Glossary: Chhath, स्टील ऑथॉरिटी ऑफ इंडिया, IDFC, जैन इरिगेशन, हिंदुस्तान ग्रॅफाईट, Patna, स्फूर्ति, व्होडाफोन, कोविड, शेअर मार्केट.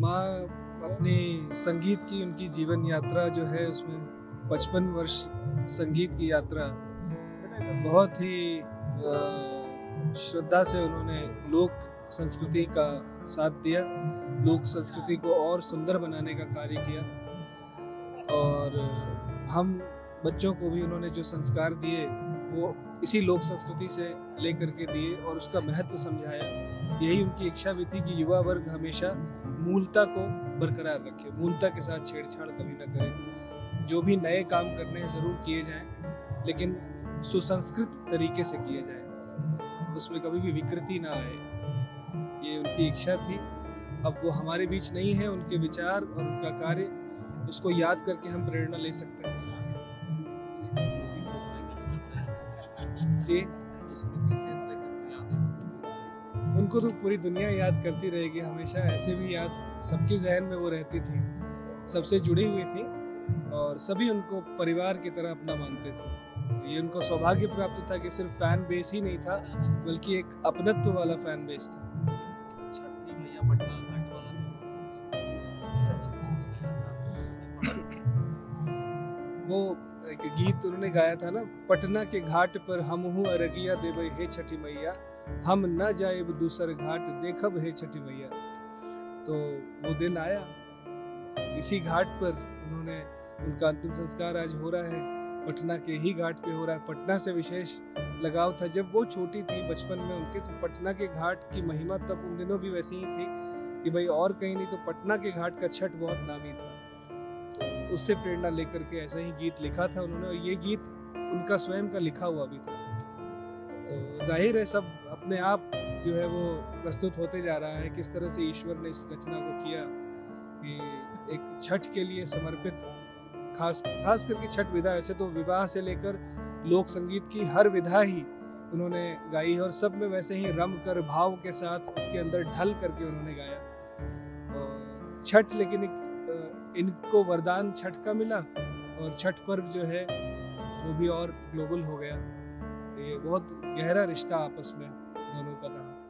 माँ अपनी संगीत की उनकी जीवन यात्रा जो है उसमें 55 वर्ष संगीत की यात्रा बहुत ही श्रद्धा से उन्होंने लोक संस्कृति का साथ दिया, लोक संस्कृति को और सुंदर बनाने का कार्य किया और हम बच्चों को भी उन्होंने जो संस्कार दिए वो इसी लोक संस्कृति से लेकर के दिए और उसका महत्व समझाया। यही उनकी इच्छा भी थी कि युवा वर्ग हमेशा मूलता को बरकरार रखे, मूलता के साथ छेड़छाड़ कभी न करें, जो भी नए काम करने हैं ज़रूर किए जाएं, लेकिन सुसंस्कृत तरीके से किए जाएं, उसमें कभी भी विकृति ना आए, ये उनकी इच्छा थी। अब वो हमारे बीच नहीं है, उनके विचार और उनका कार्य उसको याद करके हम प्रेरणा ले सकते हैं। जी, उनको तो पूरी दुनिया याद करती रहेगी हमेशा, ऐसे भी याद सबके जहन में वो रहती थी, सबसे जुड़ी हुई थी और सभी उनको परिवार की तरह अपना मानते थे। ये उनको सौभाग्य प्राप्त था कि सिर्फ फैन बेस ही नहीं था बल्कि एक अपनत्व वाला फैन बेस था। वो एक गीत उन्होंने गाया था ना, पटना के घाट पर हमहु अरगिया देबई हे छठी मैया, हम ना जाएब दूसर घाट देखब हे छठी मैया। तो वो दिन आया, इसी घाट पर उन्होंने उनका अंतिम संस्कार आज हो रहा है, पटना के ही घाट पे हो रहा है। पटना से विशेष लगाव था जब वो छोटी थी बचपन में उनके, तो पटना के घाट की महिमा तब उन दिनों भी वैसी ही थी कि भाई और कहीं नहीं तो पटना के घाट का छठ बहुत नामी था। तो उससे प्रेरणा लेकर के ऐसा ही गीत लिखा था उन्होंने और ये गीत उनका स्वयं का लिखा हुआ भी था। तो जाहिर है सब अपने आप जो है वो प्रस्तुत होते जा रहा है, किस तरह से ईश्वर ने इस रचना को किया कि एक छठ के लिए समर्पित, खास करके छठ विधा। ऐसे तो विवाह से लेकर लोक संगीत की हर विधा ही उन्होंने गाई और सब में वैसे ही रम कर भाव के साथ उसके अंदर ढल करके उन्होंने गाया और छठ, लेकिन इनको वरदान छठ का मिला और छठ पर्व जो है वो भी और ग्लोबल हो गया। ये बहुत गहरा रिश्ता आपस में दोनों का रहा।